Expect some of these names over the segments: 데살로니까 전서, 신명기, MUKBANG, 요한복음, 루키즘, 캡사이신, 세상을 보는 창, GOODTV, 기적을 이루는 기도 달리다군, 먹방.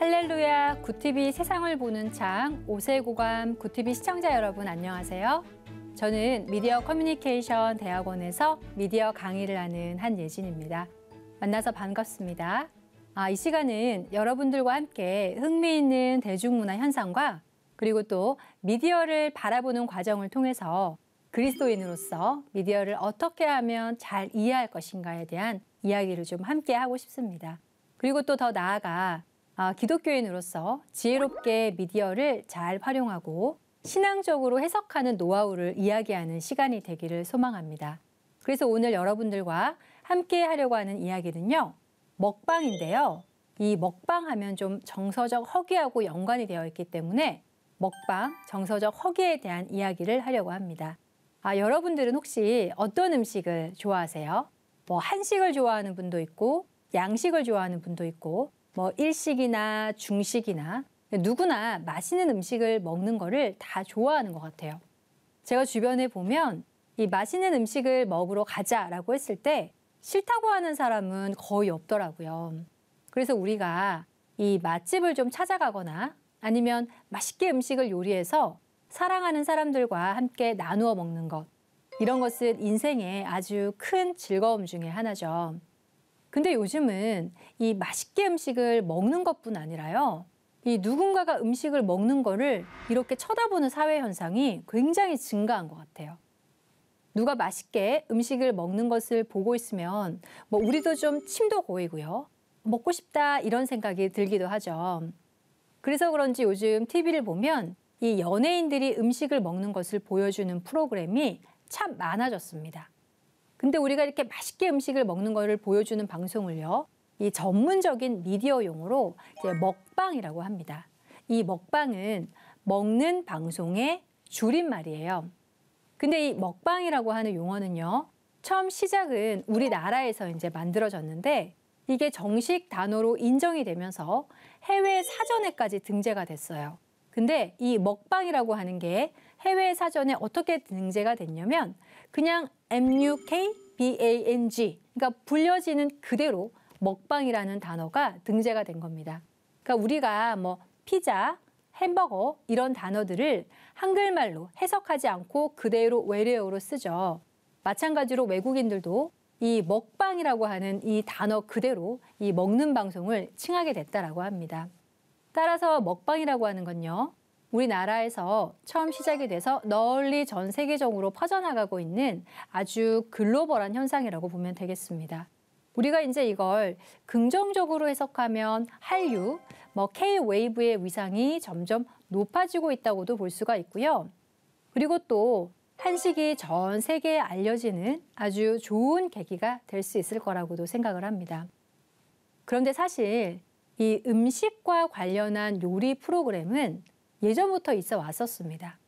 할렐루야, GOODTV 세상을 보는 창 5세 고감 GOODTV 시청자 여러분 안녕하세요. 저는 미디어 커뮤니케이션 대학원에서 미디어 강의를 하는 한예진입니다. 만나서 반갑습니다. 이 시간은 여러분들과 함께 흥미있는 대중문화 현상과 그리고 또 미디어를 바라보는 과정을 통해서 그리스도인으로서 미디어를 어떻게 하면 잘 이해할 것인가에 대한 이야기를 좀 함께 하고 싶습니다. 그리고 또 더 나아가 기독교인으로서 지혜롭게 미디어를 잘 활용하고 신앙적으로 해석하는 노하우를 이야기하는 시간이 되기를 소망합니다. 그래서 오늘 여러분들과 함께 하려고 하는 이야기는요, 먹방인데요. 이 먹방하면 좀 정서적 허기하고 연관이 되어 있기 때문에 먹방, 정서적 허기에 대한 이야기를 하려고 합니다. 여러분들은 혹시 어떤 음식을 좋아하세요? 뭐 한식을 좋아하는 분도 있고 양식을 좋아하는 분도 있고 뭐 일식이나 중식이나 누구나 맛있는 음식을 먹는 거를 다 좋아하는 것 같아요. 제가 주변에 보면 이 맛있는 음식을 먹으러 가자라고 했을 때 싫다고 하는 사람은 거의 없더라고요. 그래서 우리가 이 맛집을 좀 찾아가거나 아니면 맛있게 음식을 요리해서 사랑하는 사람들과 함께 나누어 먹는 것, 이런 것은 인생의 아주 큰 즐거움 중에 하나죠. 근데 요즘은 이 맛있게 음식을 먹는 것뿐 아니라요, 이 누군가가 음식을 먹는 거를 이렇게 쳐다보는 사회 현상이 굉장히 증가한 것 같아요. 누가 맛있게 음식을 먹는 것을 보고 있으면 뭐 우리도 좀 침도 고이고요, 먹고 싶다 이런 생각이 들기도 하죠. 그래서 그런지 요즘 TV를 보면 이 연예인들이 음식을 먹는 것을 보여주는 프로그램이 참 많아졌습니다. 근데 우리가 이렇게 맛있게 음식을 먹는 것을 보여주는 방송을요, 이 전문적인 미디어 용어로 이제 먹방이라고 합니다. 이 먹방은 먹는 방송의 줄임말이에요. 근데 이 먹방이라고 하는 용어는요, 처음 시작은 우리나라에서 이제 만들어졌는데 이게 정식 단어로 인정이 되면서 해외 사전에까지 등재가 됐어요. 근데 이 먹방이라고 하는 게 해외 사전에 어떻게 등재가 됐냐면 그냥 MUKBANG, 그러니까 불려지는 그대로 먹방이라는 단어가 등재가 된 겁니다. 그러니까 우리가 뭐 피자, 햄버거 이런 단어들을 한글말로 해석하지 않고 그대로 외래어로 쓰죠. 마찬가지로 외국인들도 이 먹방이라고 하는 이 단어 그대로 이 먹는 방송을 칭하게 됐다라고 합니다. 따라서 먹방이라고 하는 건요, 우리나라에서 처음 시작이 돼서 널리 전 세계적으로 퍼져나가고 있는 아주 글로벌한 현상이라고 보면 되겠습니다. 우리가 이제 이걸 긍정적으로 해석하면 한류, 뭐 K-웨이브의 위상이 점점 높아지고 있다고도 볼 수가 있고요. 그리고 또 한식이 전 세계에 알려지는 아주 좋은 계기가 될 수 있을 거라고도 생각을 합니다. 그런데 사실 이 음식과 관련한 요리 프로그램은 예전부터 있어 왔었습니다.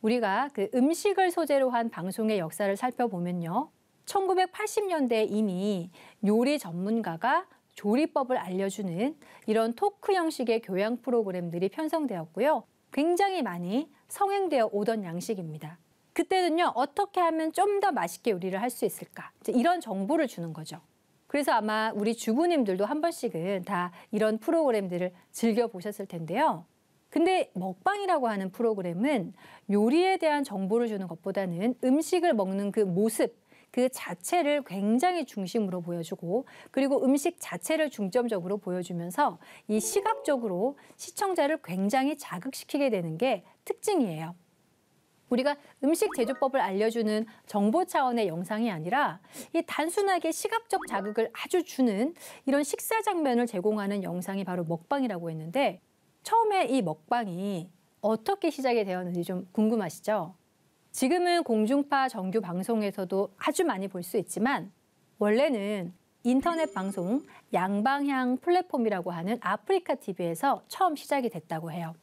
우리가 그 음식을 소재로 한 방송의 역사를 살펴보면요, 1980년대에 이미 요리 전문가가 조리법을 알려주는 이런 토크 형식의 교양 프로그램들이 편성되었고요. 굉장히 많이 성행되어 오던 양식입니다. 그때는요, 어떻게 하면 좀 더 맛있게 요리를 할 수 있을까? 이런 정보를 주는 거죠. 그래서 아마 우리 주부님들도 한 번씩은 다 이런 프로그램들을 즐겨보셨을 텐데요. 근데 먹방이라고 하는 프로그램은 요리에 대한 정보를 주는 것보다는 음식을 먹는 그 모습, 그 자체를 굉장히 중심으로 보여주고 그리고 음식 자체를 중점적으로 보여주면서 이 시각적으로 시청자를 굉장히 자극시키게 되는 게 특징이에요. 우리가 음식 제조법을 알려주는 정보 차원의 영상이 아니라 이 단순하게 시각적 자극을 아주 주는 이런 식사 장면을 제공하는 영상이 바로 먹방이라고 했는데, 처음에 이 먹방이 어떻게 시작이 되었는지 좀 궁금하시죠? 지금은 공중파 정규 방송에서도 아주 많이 볼 수 있지만 원래는 인터넷 방송 양방향 플랫폼이라고 하는 아프리카 TV에서 처음 시작이 됐다고 해요.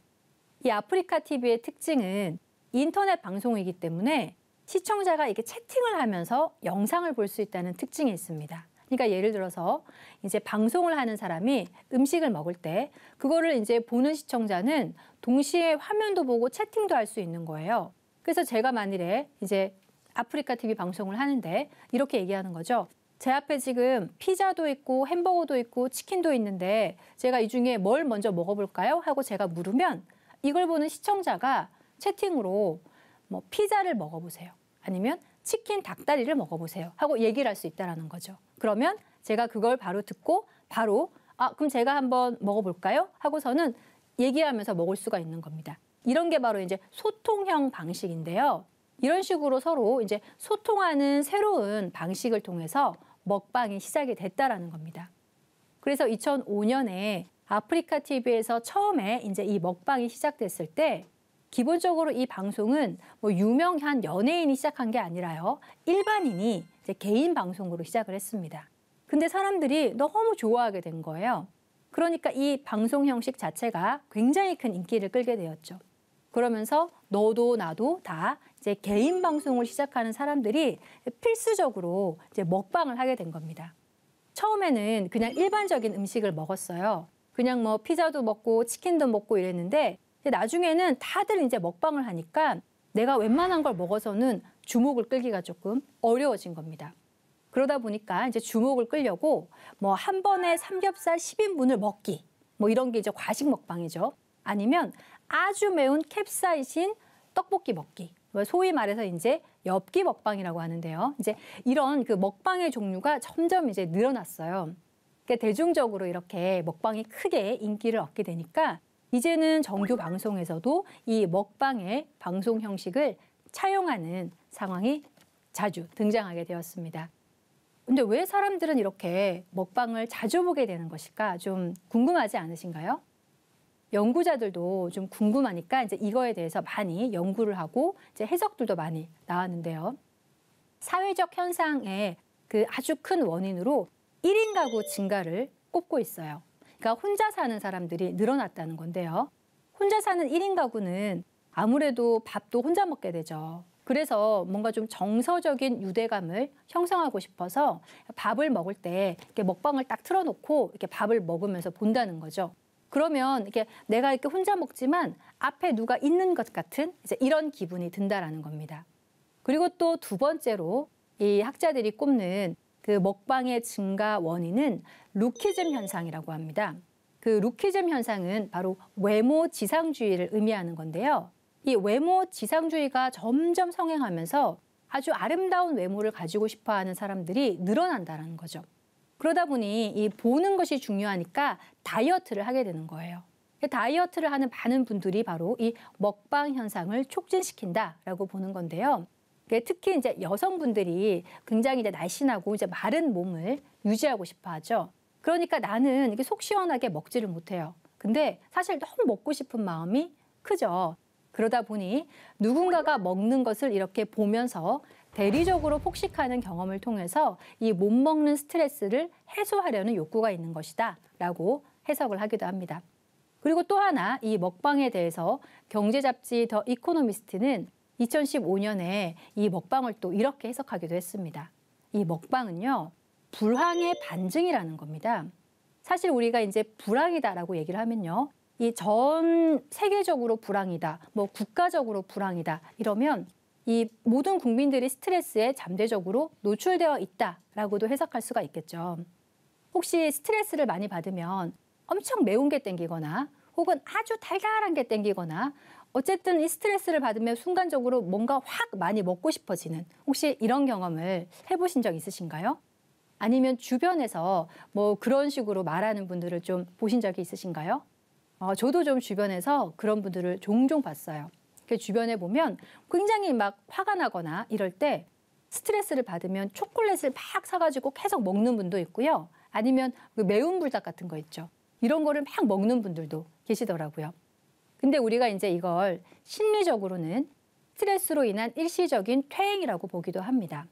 이 아프리카 TV의 특징은 인터넷 방송이기 때문에 시청자가 이렇게 채팅을 하면서 영상을 볼 수 있다는 특징이 있습니다. 그러니까 예를 들어서 이제 방송을 하는 사람이 음식을 먹을 때 그거를 이제 보는 시청자는 동시에 화면도 보고 채팅도 할 수 있는 거예요. 그래서 제가 만일에 이제 아프리카 TV 방송을 하는데 이렇게 얘기하는 거죠. 제 앞에 지금 피자도 있고 햄버거도 있고 치킨도 있는데 제가 이 중에 뭘 먼저 먹어볼까요? 하고 제가 물으면 이걸 보는 시청자가 채팅으로 뭐 피자를 먹어보세요. 아니면 치킨 닭다리를 먹어보세요. 하고 얘기를 할 수 있다는 거죠. 그러면 제가 그걸 바로 듣고 바로 아, 그럼 제가 한번 먹어볼까요? 하고서는 얘기하면서 먹을 수가 있는 겁니다. 이런 게 바로 이제 소통형 방식인데요. 이런 식으로 서로 이제 소통하는 새로운 방식을 통해서 먹방이 시작이 됐다라는 겁니다. 그래서 2005년에 아프리카 TV에서 처음에 이제 이 먹방이 시작됐을 때 기본적으로 이 방송은 뭐 유명한 연예인이 시작한 게 아니라요. 일반인이 이제 개인 방송으로 시작을 했습니다. 근데 사람들이 너무 좋아하게 된 거예요. 그러니까 이 방송 형식 자체가 굉장히 큰 인기를 끌게 되었죠. 그러면서 너도 나도 다 이제 개인 방송을 시작하는 사람들이 필수적으로 이제 먹방을 하게 된 겁니다. 처음에는 그냥 일반적인 음식을 먹었어요. 그냥 뭐 피자도 먹고 치킨도 먹고 이랬는데 나중에는 다들 이제 먹방을 하니까 내가 웬만한 걸 먹어서는 주목을 끌기가 조금 어려워진 겁니다. 그러다 보니까 이제 주목을 끌려고 뭐 한 번에 삼겹살 10인분을 먹기 뭐 이런 게 이제 과식 먹방이죠. 아니면 아주 매운 캡사이신 떡볶이 먹기. 소위 말해서 이제 엽기 먹방이라고 하는데요. 이제 이런 그 먹방의 종류가 점점 이제 늘어났어요. 그러니까 대중적으로 이렇게 먹방이 크게 인기를 얻게 되니까 이제는 정규 방송에서도 이 먹방의 방송 형식을 차용하는 상황이 자주 등장하게 되었습니다. 근데 왜 사람들은 이렇게 먹방을 자주 보게 되는 것일까? 좀 궁금하지 않으신가요? 연구자들도 좀 궁금하니까 이제 이거에 대해서 많이 연구를 하고 이제 해석들도 많이 나왔는데요. 사회적 현상의 그 아주 큰 원인으로 1인 가구 증가를 꼽고 있어요. 그러니까 혼자 사는 사람들이 늘어났다는 건데요. 혼자 사는 1인 가구는 아무래도 밥도 혼자 먹게 되죠. 그래서 뭔가 좀 정서적인 유대감을 형성하고 싶어서 밥을 먹을 때 이렇게 먹방을 딱 틀어놓고 이렇게 밥을 먹으면서 본다는 거죠. 그러면 이렇게 내가 이렇게 혼자 먹지만 앞에 누가 있는 것 같은 이제 이런 기분이 든다라는 겁니다. 그리고 또 두 번째로 이 학자들이 꼽는 그 먹방의 증가 원인은 루키즘 현상이라고 합니다. 그 루키즘 현상은 바로 외모 지상주의를 의미하는 건데요. 이 외모 지상주의가 점점 성행하면서 아주 아름다운 외모를 가지고 싶어하는 사람들이 늘어난다는 거죠. 그러다 보니 이 보는 것이 중요하니까 다이어트를 하게 되는 거예요. 다이어트를 하는 많은 분들이 바로 이 먹방 현상을 촉진시킨다라고 보는 건데요. 특히 이제 여성분들이 굉장히 이제 날씬하고 이제 마른 몸을 유지하고 싶어하죠. 그러니까 나는 이렇게 속 시원하게 먹지를 못해요. 근데 사실 너무 먹고 싶은 마음이 크죠. 그러다 보니 누군가가 먹는 것을 이렇게 보면서 대리적으로 폭식하는 경험을 통해서 이 못 먹는 스트레스를 해소하려는 욕구가 있는 것이다 라고 해석을 하기도 합니다. 그리고 또 하나 이 먹방에 대해서 경제 잡지 더 이코노미스트는 2015년에 이 먹방을 또 이렇게 해석하기도 했습니다. 이 먹방은요, 불황의 반증이라는 겁니다. 사실 우리가 이제 불황이다라고 얘기를 하면요. 이 전 세계적으로 불황이다, 뭐 국가적으로 불황이다 이러면 이 모든 국민들이 스트레스에 잠재적으로 노출되어 있다라고도 해석할 수가 있겠죠. 혹시 스트레스를 많이 받으면 엄청 매운 게 땡기거나 혹은 아주 달달한 게 땡기거나 어쨌든 이 스트레스를 받으면 순간적으로 뭔가 확 많이 먹고 싶어지는 혹시 이런 경험을 해보신 적 있으신가요? 아니면 주변에서 뭐 그런 식으로 말하는 분들을 좀 보신 적이 있으신가요? 저도 좀 주변에서 그런 분들을 종종 봤어요. 그 주변에 보면 굉장히 막 화가 나거나 이럴 때 스트레스를 받으면 초콜릿을 막 사가지고 계속 먹는 분도 있고요. 아니면 그 매운 불닭 같은 거 있죠. 이런 거를 막 먹는 분들도 계시더라고요. 근데 우리가 이제 이걸 심리적으로는 스트레스로 인한 일시적인 퇴행이라고 보기도 합니다.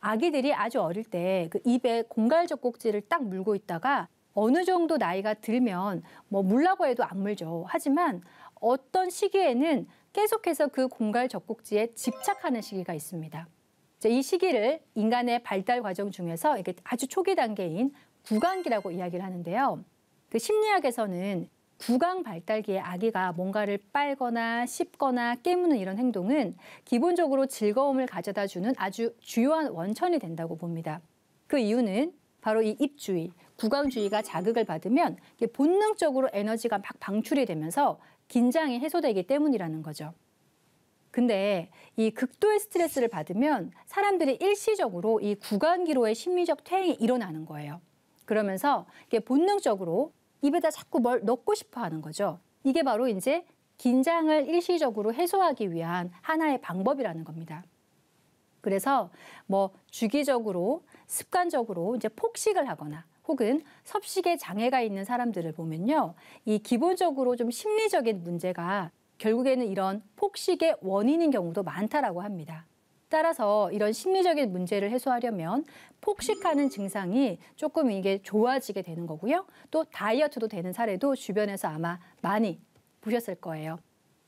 아기들이 아주 어릴 때 그 입에 공갈적 꼭지를 딱 물고 있다가 어느 정도 나이가 들면 뭐 물라고 해도 안 물죠. 하지만 어떤 시기에는 계속해서 그 공갈 젖꼭지에 집착하는 시기가 있습니다. 이 시기를 인간의 발달 과정 중에서 이게 아주 초기 단계인 구강기라고 이야기를 하는데요. 그 심리학에서는 구강 발달기의 아기가 뭔가를 빨거나 씹거나 깨무는 이런 행동은 기본적으로 즐거움을 가져다주는 아주 주요한 원천이 된다고 봅니다. 그 이유는 바로 이 입주위, 구강주위가 자극을 받으면 본능적으로 에너지가 막 방출이 되면서 긴장이 해소되기 때문이라는 거죠. 근데 이 극도의 스트레스를 받으면 사람들이 일시적으로 이 구강기로의 심리적 퇴행이 일어나는 거예요. 그러면서 이게 본능적으로 입에다 자꾸 뭘 넣고 싶어 하는 거죠. 이게 바로 이제 긴장을 일시적으로 해소하기 위한 하나의 방법이라는 겁니다. 그래서 뭐 주기적으로 습관적으로 이제 폭식을 하거나 혹은 섭식에 장애가 있는 사람들을 보면요. 이 기본적으로 좀 심리적인 문제가 결국에는 이런 폭식의 원인인 경우도 많다라고 합니다. 따라서 이런 심리적인 문제를 해소하려면 폭식하는 증상이 조금 이게 좋아지게 되는 거고요. 또 다이어트도 되는 사례도 주변에서 아마 많이 보셨을 거예요.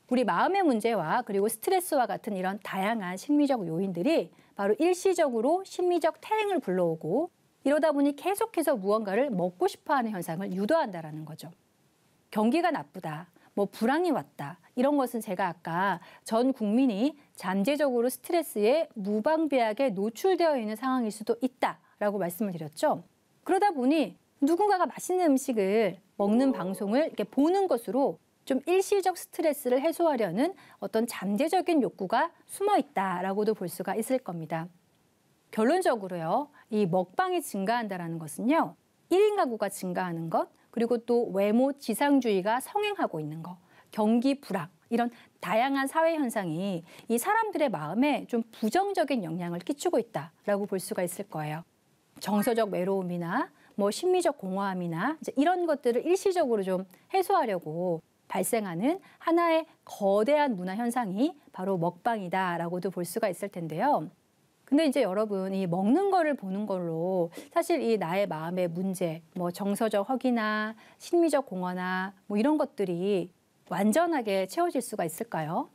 우리 마음의 문제와 그리고 스트레스와 같은 이런 다양한 심리적 요인들이 바로 일시적으로 심리적 퇴행을 불러오고 이러다 보니 계속해서 무언가를 먹고 싶어하는 현상을 유도한다라는 거죠. 경기가 나쁘다, 뭐 불황이 왔다 이런 것은 제가 아까 전 국민이 잠재적으로 스트레스에 무방비하게 노출되어 있는 상황일 수도 있다라고 말씀을 드렸죠. 그러다 보니 누군가가 맛있는 음식을 먹는 방송을 이렇게 보는 것으로 좀 일시적 스트레스를 해소하려는 어떤 잠재적인 욕구가 숨어 있다라고도 볼 수가 있을 겁니다. 결론적으로요, 이 먹방이 증가한다라는 것은요, 1인 가구가 증가하는 것, 그리고 또 외모 지상주의가 성행하고 있는 것, 경기 불황, 이런 다양한 사회 현상이 이 사람들의 마음에 좀 부정적인 영향을 끼치고 있다라고 볼 수가 있을 거예요. 정서적 외로움이나 뭐 심리적 공허함이나 이제 이런 것들을 일시적으로 좀 해소하려고 발생하는 하나의 거대한 문화 현상이 바로 먹방이다라고도 볼 수가 있을 텐데요. 근데 이제 여러분, 이 먹는 거를 보는 걸로 사실 이 나의 마음의 문제, 뭐 정서적 허기나 심리적 공허나 뭐 이런 것들이 완전하게 채워질 수가 있을까요?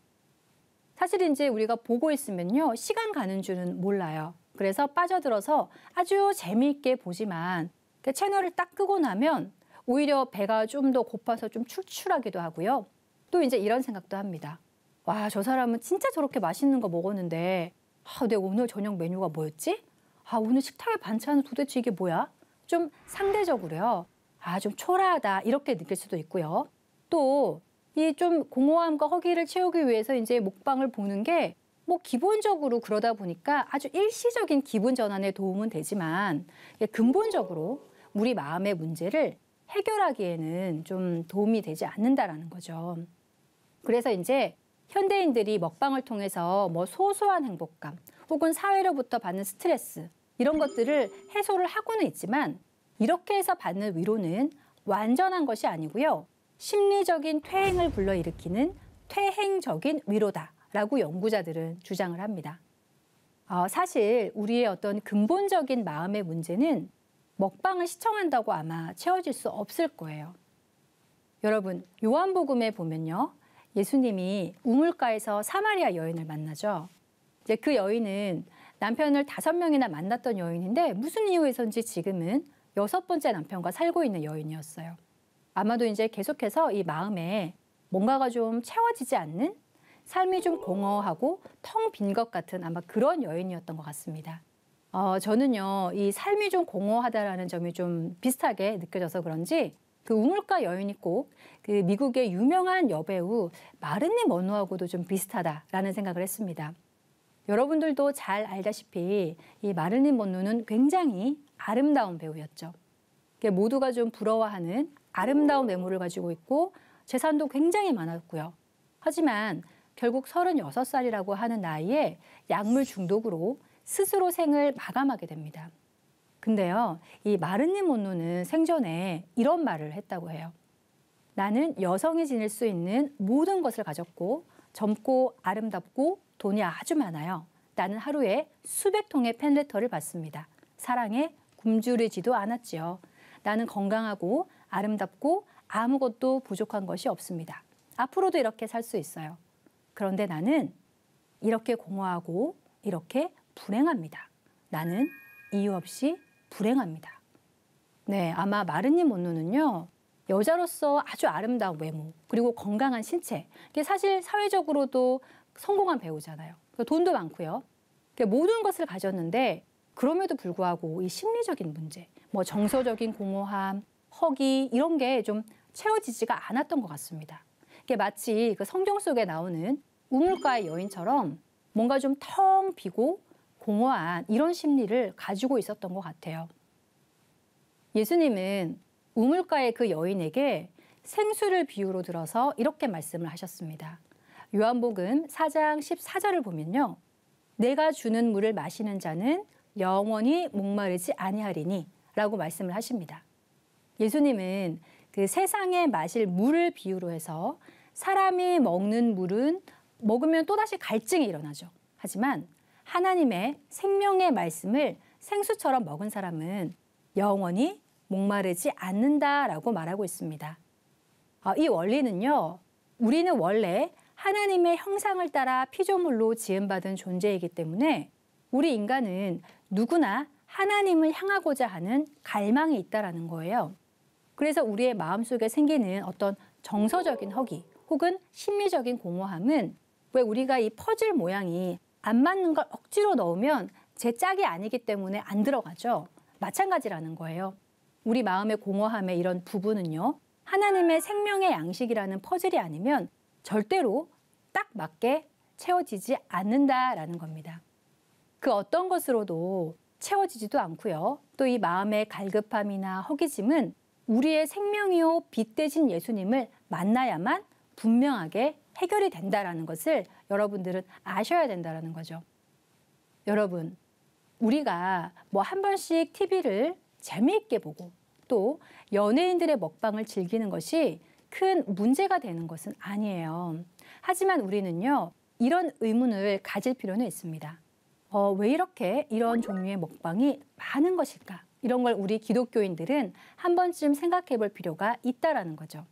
사실 이제 우리가 보고 있으면요, 시간 가는 줄은 몰라요. 그래서 빠져들어서 아주 재미있게 보지만 그 채널을 딱 끄고 나면 오히려 배가 좀 더 고파서 좀 출출하기도 하고요. 또 이제 이런 생각도 합니다. 와, 저 사람은 진짜 저렇게 맛있는 거 먹었는데 아, 내 오늘 저녁 메뉴가 뭐였지? 아, 오늘 식탁의 반찬은 도대체 이게 뭐야? 좀 상대적으로요. 아, 좀 초라하다 이렇게 느낄 수도 있고요. 또 이 좀 공허함과 허기를 채우기 위해서 이제 먹방을 보는 게 뭐 기본적으로 그러다 보니까 아주 일시적인 기분 전환에 도움은 되지만 근본적으로 우리 마음의 문제를 해결하기에는 좀 도움이 되지 않는다라는 거죠. 그래서 이제 현대인들이 먹방을 통해서 뭐 소소한 행복감 혹은 사회로부터 받는 스트레스 이런 것들을 해소를 하고는 있지만 이렇게 해서 받는 위로는 완전한 것이 아니고요. 심리적인 퇴행을 불러일으키는 퇴행적인 위로다라고 연구자들은 주장을 합니다. 사실 우리의 어떤 근본적인 마음의 문제는 먹방을 시청한다고 아마 채워질 수 없을 거예요. 여러분, 요한복음에 보면요. 예수님이 우물가에서 사마리아 여인을 만나죠. 이제 그 여인은 남편을 5명이나 만났던 여인인데 무슨 이유에서인지 지금은 6번째 남편과 살고 있는 여인이었어요. 아마도 이제 계속해서 이 마음에 뭔가가 좀 채워지지 않는 삶이 좀 공허하고 텅 빈 것 같은 아마 그런 여인이었던 것 같습니다. 저는요, 이 삶이 좀 공허하다라는 점이 좀 비슷하게 느껴져서 그런지 그 우물가 여인이 꼭 그 미국의 유명한 여배우 마를린 먼로하고도 좀 비슷하다라는 생각을 했습니다. 여러분들도 잘 알다시피 이 마를린 먼로는 굉장히 아름다운 배우였죠. 모두가 좀 부러워하는 아름다운 외모를 가지고 있고 재산도 굉장히 많았고요. 하지만 결국 36살이라고 하는 나이에 약물 중독으로 스스로 생을 마감하게 됩니다. 근데요, 이 마를린 먼로는 생전에 이런 말을 했다고 해요. 나는 여성이 지닐 수 있는 모든 것을 가졌고 젊고 아름답고 돈이 아주 많아요. 나는 하루에 수백 통의 팬레터를 받습니다. 사랑에 굶주리지도 않았지요. 나는 건강하고 아름답고 아무것도 부족한 것이 없습니다. 앞으로도 이렇게 살 수 있어요. 그런데 나는 이렇게 공허하고 이렇게 불행합니다. 나는 이유 없이 불행합니다. 네, 아마 마를린 먼로는요, 여자로서 아주 아름다운 외모, 그리고 건강한 신체, 이게 사실 사회적으로도 성공한 배우잖아요. 돈도 많고요. 모든 것을 가졌는데 그럼에도 불구하고 이 심리적인 문제, 뭐 정서적인 공허함, 허기 이런 게 좀 채워지지가 않았던 것 같습니다. 이게 마치 그 성경 속에 나오는 우물가의 여인처럼 뭔가 좀 텅 비고 공허한 이런 심리를 가지고 있었던 것 같아요. 예수님은 우물가의 그 여인에게 생수를 비유로 들어서 이렇게 말씀을 하셨습니다. 요한복음 4장 14절을 보면요. 내가 주는 물을 마시는 자는 영원히 목마르지 아니하리니 라고 말씀을 하십니다. 예수님은 그 세상에 마실 물을 비유로 해서 사람이 먹는 물은 먹으면 또다시 갈증이 일어나죠. 하지만 하나님의 생명의 말씀을 생수처럼 먹은 사람은 영원히 목마르지 않는다라고 말하고 있습니다. 이 원리는요. 우리는 원래 하나님의 형상을 따라 피조물로 지음받은 존재이기 때문에 우리 인간은 누구나 하나님을 향하고자 하는 갈망이 있다라는 거예요. 그래서 우리의 마음속에 생기는 어떤 정서적인 허기 혹은 심리적인 공허함은 왜 우리가 이 퍼즐 모양이 안 맞는 걸 억지로 넣으면 제 짝이 아니기 때문에 안 들어가죠. 마찬가지라는 거예요. 우리 마음의 공허함의 이런 부분은요. 하나님의 생명의 양식이라는 퍼즐이 아니면 절대로 딱 맞게 채워지지 않는다라는 겁니다. 그 어떤 것으로도 채워지지도 않고요. 또 이 마음의 갈급함이나 허기짐은 우리의 생명이요 빛 대신 예수님을 만나야만 분명하게 해결이 된다라는 것을 여러분들은 아셔야 된다라는 거죠. 여러분, 우리가 뭐 한 번씩 TV를 재미있게 보고 또 연예인들의 먹방을 즐기는 것이 큰 문제가 되는 것은 아니에요. 하지만 우리는요, 이런 의문을 가질 필요는 있습니다. 왜 이렇게 이런 종류의 먹방이 많은 것일까? 이런 걸 우리 기독교인들은 한 번쯤 생각해 볼 필요가 있다라는 거죠.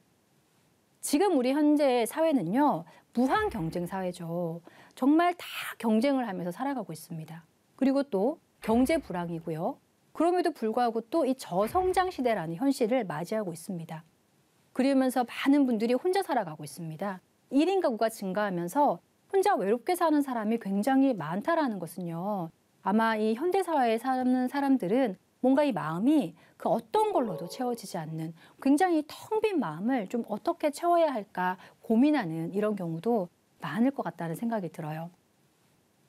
지금 우리 현재의 사회는요, 무한 경쟁 사회죠. 정말 다 경쟁을 하면서 살아가고 있습니다. 그리고 또 경제 불황이고요. 그럼에도 불구하고 또 이 저성장 시대라는 현실을 맞이하고 있습니다. 그러면서 많은 분들이 혼자 살아가고 있습니다. 1인 가구가 증가하면서 혼자 외롭게 사는 사람이 굉장히 많다라는 것은요. 아마 이 현대사회에 사는 사람들은 뭔가 이 마음이 그 어떤 걸로도 채워지지 않는 굉장히 텅 빈 마음을 좀 어떻게 채워야 할까 고민하는 이런 경우도 많을 것 같다는 생각이 들어요.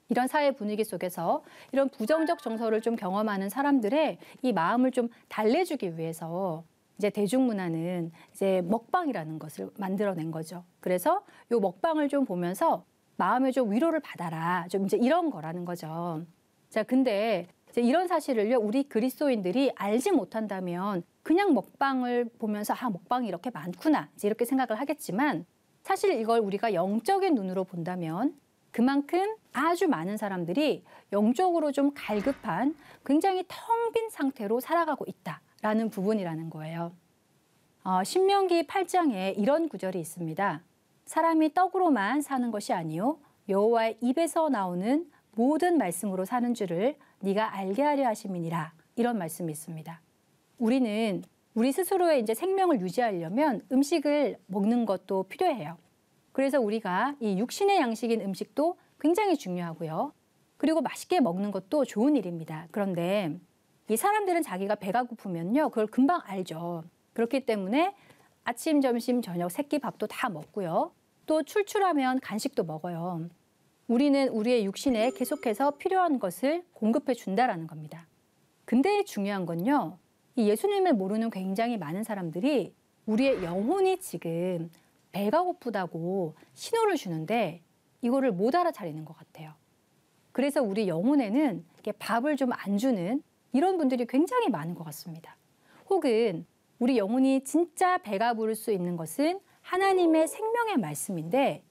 이런 사회 분위기 속에서 이런 부정적 정서를 좀 경험하는 사람들의 이 마음을 좀 달래주기 위해서 이제 대중문화는 이제 먹방이라는 것을 만들어낸 거죠. 그래서 요 먹방을 좀 보면서 마음에 좀 위로를 받아라. 좀 이제 이런 거라는 거죠. 자, 근데 이제 이런 사실을요, 우리 그리스도인들이 알지 못한다면 그냥 먹방을 보면서 아, 먹방이 이렇게 많구나. 이제 이렇게 생각을 하겠지만 사실 이걸 우리가 영적인 눈으로 본다면 그만큼 아주 많은 사람들이 영적으로 좀 갈급한 굉장히 텅 빈 상태로 살아가고 있다라는 부분이라는 거예요. 신명기 8장에 이런 구절이 있습니다. 사람이 떡으로만 사는 것이 아니요 여호와의 입에서 나오는 모든 말씀으로 사는 줄을 네가 알게 하려 하심이니라. 이런 말씀이 있습니다. 우리는 우리 스스로의 이제 생명을 유지하려면 음식을 먹는 것도 필요해요. 그래서 우리가 이 육신의 양식인 음식도 굉장히 중요하고요. 그리고 맛있게 먹는 것도 좋은 일입니다. 그런데 이 사람들은 자기가 배가 고프면요. 그걸 금방 알죠. 그렇기 때문에 아침, 점심, 저녁, 세끼 밥도 다 먹고요. 또 출출하면 간식도 먹어요. 우리는 우리의 육신에 계속해서 필요한 것을 공급해 준다라는 겁니다. 근데 중요한 건요. 이 예수님을 모르는 굉장히 많은 사람들이 우리의 영혼이 지금 배가 고프다고 신호를 주는데 이거를 못 알아차리는 것 같아요. 그래서 우리 영혼에는 밥을 좀 안 주는 이런 분들이 굉장히 많은 것 같습니다. 혹은 우리 영혼이 진짜 배가 부를 수 있는 것은 하나님의 생명의 말씀인데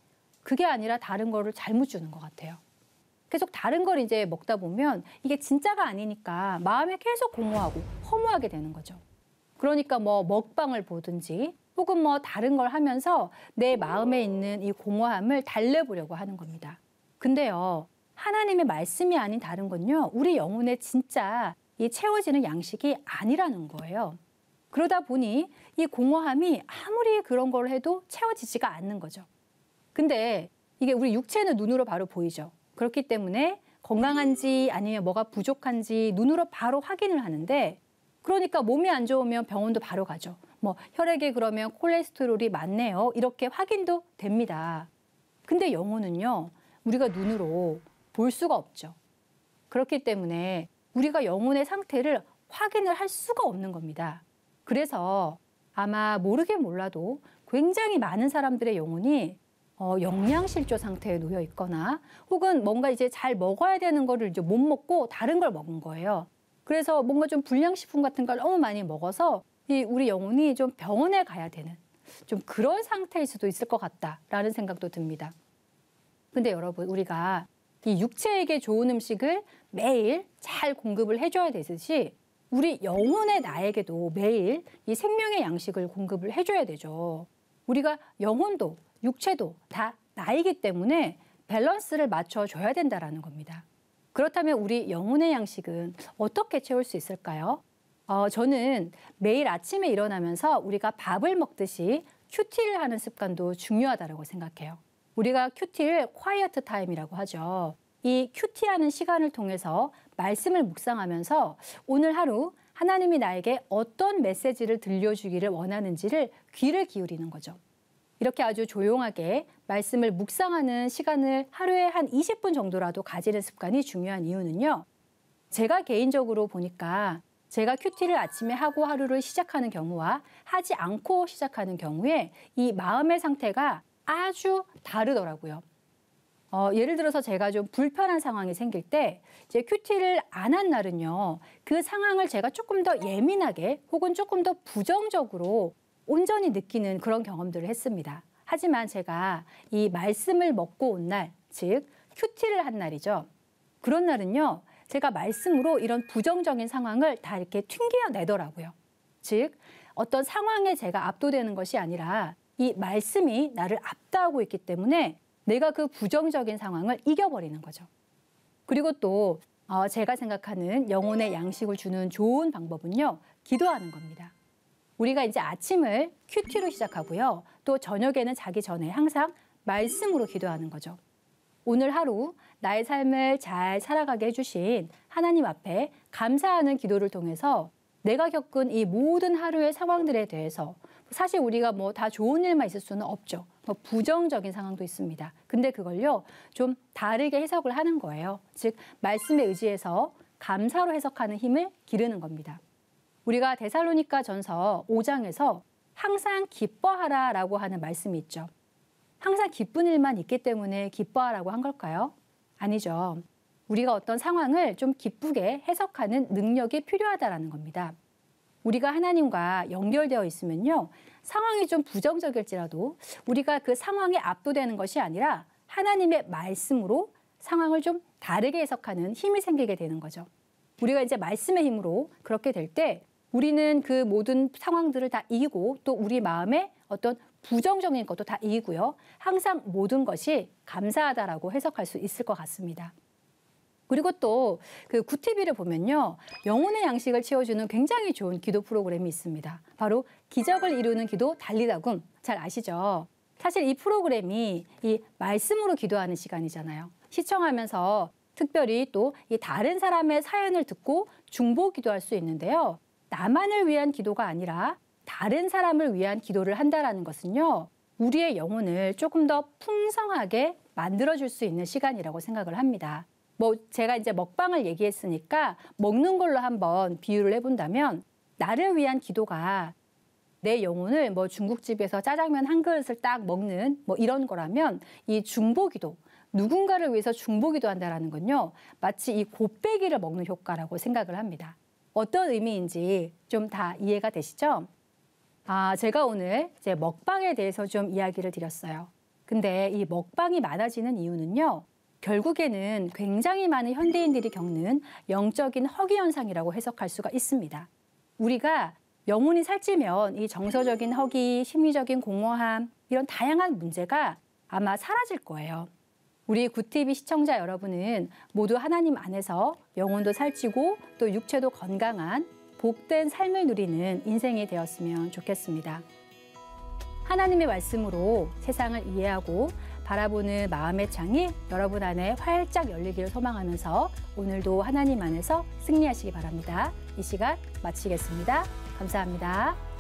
그게 아니라 다른 거를 잘못 주는 것 같아요. 계속 다른 걸 이제 먹다 보면 이게 진짜가 아니니까 마음에 계속 공허하고 허무하게 되는 거죠. 그러니까 뭐 먹방을 보든지 혹은 뭐 다른 걸 하면서 내 마음에 있는 이 공허함을 달래보려고 하는 겁니다. 근데요, 하나님의 말씀이 아닌 다른 건요, 우리 영혼에 진짜 이 채워지는 양식이 아니라는 거예요. 그러다 보니 이 공허함이 아무리 그런 걸 해도 채워지지가 않는 거죠. 근데 이게 우리 육체는 눈으로 바로 보이죠. 그렇기 때문에 건강한지 아니면 뭐가 부족한지 눈으로 바로 확인을 하는데, 그러니까 몸이 안 좋으면 병원도 바로 가죠. 뭐 혈액에 그러면 콜레스테롤이 많네요. 이렇게 확인도 됩니다. 근데 영혼은요, 우리가 눈으로 볼 수가 없죠. 그렇기 때문에 우리가 영혼의 상태를 확인을 할 수가 없는 겁니다. 그래서 아마 모르게 몰라도 굉장히 많은 사람들의 영혼이 영양실조 상태에 놓여 있거나, 혹은 뭔가 이제 잘 먹어야 되는 거를 이제 못 먹고 다른 걸 먹은 거예요. 그래서 뭔가 좀 불량식품 같은 걸 너무 많이 먹어서 이 우리 영혼이 좀 병원에 가야 되는 좀 그런 상태일 수도 있을 것 같다라는 생각도 듭니다. 근데 여러분, 우리가 이 육체에게 좋은 음식을 매일 잘 공급을 해줘야 되듯이 우리 영혼의 나에게도 매일 이 생명의 양식을 공급을 해줘야 되죠. 우리가 영혼도 육체도 다 나이기 때문에 밸런스를 맞춰줘야 된다라는 겁니다. 그렇다면 우리 영혼의 양식은 어떻게 채울 수 있을까요? 저는 매일 아침에 일어나면서 우리가 밥을 먹듯이 큐티를 하는 습관도 중요하다고 생각해요. 우리가 큐티를 콰이어트 타임이라고 하죠. 이 큐티하는 시간을 통해서 말씀을 묵상하면서 오늘 하루 하나님이 나에게 어떤 메시지를 들려주기를 원하는지를 귀를 기울이는 거죠. 이렇게 아주 조용하게 말씀을 묵상하는 시간을 하루에 한 20분 정도라도 가지는 습관이 중요한 이유는요, 제가 개인적으로 보니까 제가 큐티를 아침에 하고 하루를 시작하는 경우와 하지 않고 시작하는 경우에 이 마음의 상태가 아주 다르더라고요. 예를 들어서 제가 좀 불편한 상황이 생길 때 이제 큐티를 안 한 날은요, 그 상황을 제가 조금 더 예민하게 혹은 조금 더 부정적으로 온전히 느끼는 그런 경험들을 했습니다. 하지만 제가 이 말씀을 먹고 온 날, 즉 큐티를 한 날이죠. 그런 날은요, 제가 말씀으로 이런 부정적인 상황을 다 이렇게 튕겨내더라고요. 즉 어떤 상황에 제가 압도되는 것이 아니라 이 말씀이 나를 압도하고 있기 때문에 내가 그 부정적인 상황을 이겨버리는 거죠. 그리고 또 제가 생각하는 영혼의 양식을 주는 좋은 방법은요, 기도하는 겁니다. 우리가 이제 아침을 큐티로 시작하고요, 또 저녁에는 자기 전에 항상 말씀으로 기도하는 거죠. 오늘 하루 나의 삶을 잘 살아가게 해주신 하나님 앞에 감사하는 기도를 통해서 내가 겪은 이 모든 하루의 상황들에 대해서, 사실 우리가 뭐 다 좋은 일만 있을 수는 없죠. 부정적인 상황도 있습니다. 근데 그걸요, 좀 다르게 해석을 하는 거예요. 즉 말씀에 의지해서 감사로 해석하는 힘을 기르는 겁니다. 우리가 데살로니까 전서 5장에서 항상 기뻐하라라고 하는 말씀이 있죠. 항상 기쁜 일만 있기 때문에 기뻐하라고 한 걸까요? 아니죠. 우리가 어떤 상황을 좀 기쁘게 해석하는 능력이 필요하다라는 겁니다. 우리가 하나님과 연결되어 있으면요, 상황이 좀 부정적일지라도 우리가 그 상황에 압도되는 것이 아니라 하나님의 말씀으로 상황을 좀 다르게 해석하는 힘이 생기게 되는 거죠. 우리가 이제 말씀의 힘으로 그렇게 될 때 우리는 그 모든 상황들을 다 이기고, 또 우리 마음의 어떤 부정적인 것도 다 이기고요, 항상 모든 것이 감사하다라고 해석할 수 있을 것 같습니다. 그리고 또 그 GOODTV를 보면요, 영혼의 양식을 채워주는 굉장히 좋은 기도 프로그램이 있습니다. 바로 기적을 이루는 기도 달리다군, 잘 아시죠? 사실 이 프로그램이 이 말씀으로 기도하는 시간이잖아요. 시청하면서 특별히 또 이 다른 사람의 사연을 듣고 중보 기도할 수 있는데요, 나만을 위한 기도가 아니라 다른 사람을 위한 기도를 한다라는 것은요, 우리의 영혼을 조금 더 풍성하게 만들어줄 수 있는 시간이라고 생각을 합니다. 뭐 제가 이제 먹방을 얘기했으니까 먹는 걸로 한번 비유를 해본다면, 나를 위한 기도가 내 영혼을 뭐 중국집에서 짜장면 한 그릇을 딱 먹는 뭐 이런 거라면, 이 중보기도, 누군가를 위해서 중보기도 한다라는 건요, 마치 이 곱빼기를 먹는 효과라고 생각을 합니다. 어떤 의미인지 좀 다 이해가 되시죠? 제가 오늘 이제 먹방에 대해서 좀 이야기를 드렸어요. 근데 이 먹방이 많아지는 이유는요, 결국에는 굉장히 많은 현대인들이 겪는 영적인 허기현상이라고 해석할 수가 있습니다. 우리가 영혼이 살찌면 이 정서적인 허기, 심리적인 공허함, 이런 다양한 문제가 아마 사라질 거예요. 우리 GOODTV 시청자 여러분은 모두 하나님 안에서 영혼도 살찌고 또 육체도 건강한 복된 삶을 누리는 인생이 되었으면 좋겠습니다. 하나님의 말씀으로 세상을 이해하고 바라보는 마음의 창이 여러분 안에 활짝 열리기를 소망하면서 오늘도 하나님 안에서 승리하시기 바랍니다. 이 시간 마치겠습니다. 감사합니다.